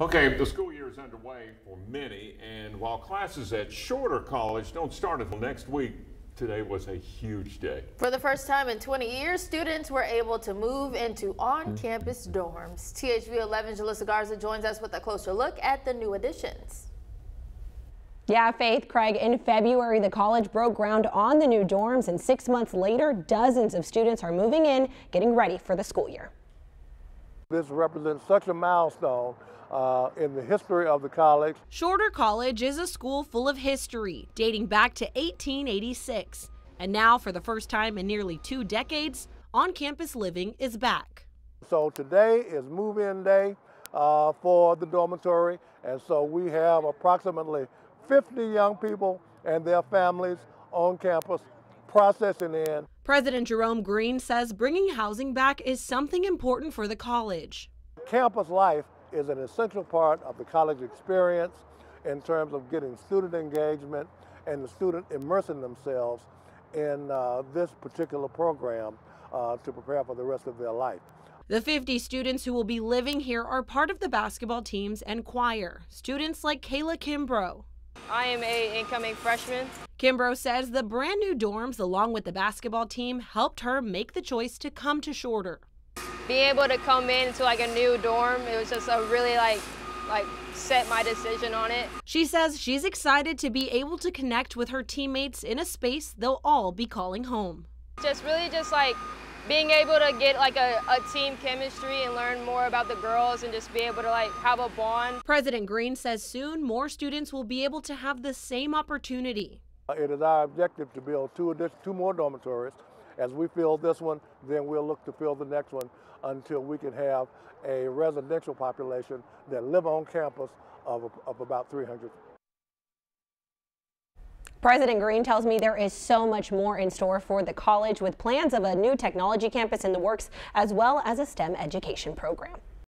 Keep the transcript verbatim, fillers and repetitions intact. Okay, the school year is underway for many, and while classes at Shorter College don't start until next week, today was a huge day. For the first time in twenty years, students were able to move into on-campus dorms. T H V eleven's Julissa Garza joins us with a closer look at the new additions. Yeah, Faith, Craig, in February, the college broke ground on the new dorms, and six months later, dozens of students are moving in, getting ready for the school year. This represents such a milestone uh, in the history of the college. Shorter College is a school full of history, dating back to eighteen eighty-six. And now, for the first time in nearly two decades, on-campus living is back. So today is move-in day uh, for the dormitory, and so we have approximately fifty young people and their families on campus processing in. President Jerome Green says bringing housing back is something important for the college. Campus life is an essential part of the college experience in terms of getting student engagement and the student immersing themselves in uh, this particular program uh, to prepare for the rest of their life. The fifty students who will be living here are part of the basketball teams and choir, students like Kayla Kimbrough. I am an incoming freshman. Kimbrough says the brand new dorms, along with the basketball team, helped her make the choice to come to Shorter. Being able to come into like a new dorm, it was just a really like, like set my decision on it. She says she's excited to be able to connect with her teammates in a space they'll all be calling home. Just really just like being able to get like a, a team chemistry and learn more about the girls and just be able to like have a bond. President Green says soon more students will be able to have the same opportunity. It is our objective to build two, two more dormitories. As we fill this one, then we'll look to fill the next one until we can have a residential population that live on campus of, of about three hundred. President Green tells me there is so much more in store for the college, with plans of a new technology campus in the works, as well as a STEM education program.